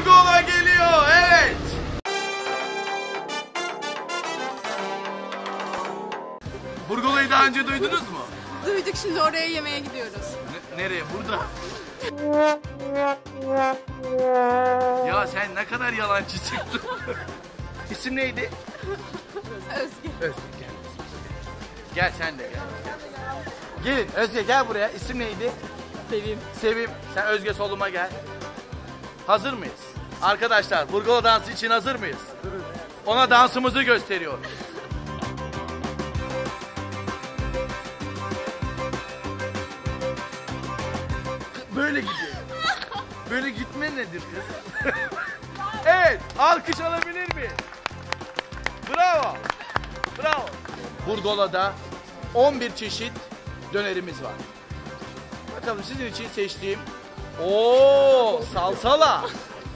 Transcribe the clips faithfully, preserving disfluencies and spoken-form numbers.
Burgola geliyor, evet. Burgola'yı daha önce duydunuz mu? Duyduk, şimdi oraya yemeğe gidiyoruz. Ne, nereye? Burada. Ya sen ne kadar yalancı çıktın. İsim neydi? Özge. Özge gel. Gel sen de gel. Gelin Özge gel buraya. İsim neydi? Sevim. Sevim. Sen Özge soluma gel. Hazır mıyız? Arkadaşlar Burgola dansı için hazır mıyız? Ona dansımızı gösteriyoruz. Böyle gidiyor. Böyle gitme nedir kız? Evet, alkış alabilir mi? Bravo. Bravo. Burgola'da on bir çeşit dönerimiz var. Bakalım sizin için seçtiğim. Oo, salsala.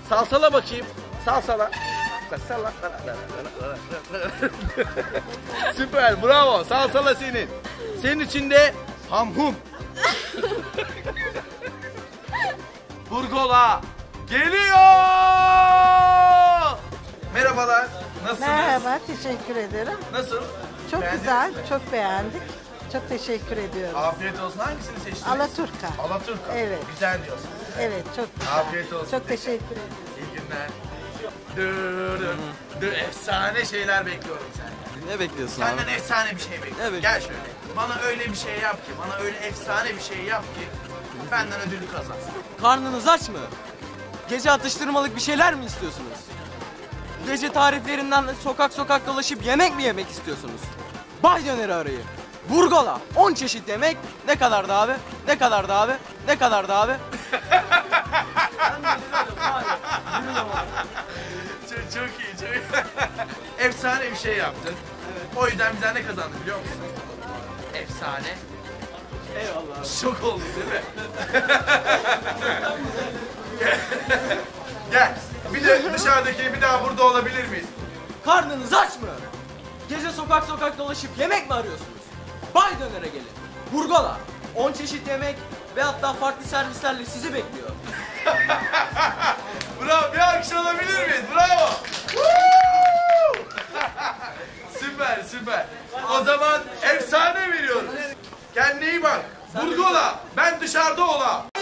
Salsala bakayım. Salsala. Salsala. Süper, bravo. Salsala senin. Senin için de hamhum. Burgola geliyor. Merhabalar. Nasılsınız? Merhaba, teşekkür ederim. Nasıl? Çok beğendiniz güzel, mi? Çok beğendik. Çok teşekkür ediyoruz. Afiyet olsun. Hangisini seçtiniz? Alaturka. Alaturka. Evet. Güzel diyorsunuz. Evet, çok güzel. Afiyet olsun. Çok teşekkür ediyoruz. İyi günler. Dur, dur, dur. Efsane şeyler bekliyorum senden. Ne bekliyorsun senden abi? Senden efsane bir şey bekliyorum. Gel şöyle. Bana öyle bir şey yap ki, bana öyle efsane bir şey yap ki benden ödülü kazan. Karnınız aç mı? Gece atıştırmalık bir şeyler mi istiyorsunuz? Gece tariflerinden sokak sokak dolaşıp yemek mi yemek istiyorsunuz? Bay döneri arayı. Burgola. on çeşit yemek. Ne kadardı abi? Ne kadardı abi? Ne kadardı abi? çok, çok iyi, çok iyi. Efsane bir şey yaptın. Evet. O yüzden bize ne kazandı biliyor musun? Efsane. Eyvallah. Şok oldu değil mi? Gel. Bir de dışarıdaki bir daha burada olabilir miyiz? Karnınız aç mı? Gece sokak sokak dolaşıp yemek mi arıyorsunuz? Bay dönere gelin. Burgola. on çeşit yemek ve hatta farklı servislerle sizi bekliyor. Bravo. Bir alkış alabilir miyiz? Bravo. Süper süper. O zaman efsane veriyoruz. Kendine iyi bak. Burgola. Ben dışarıda ola.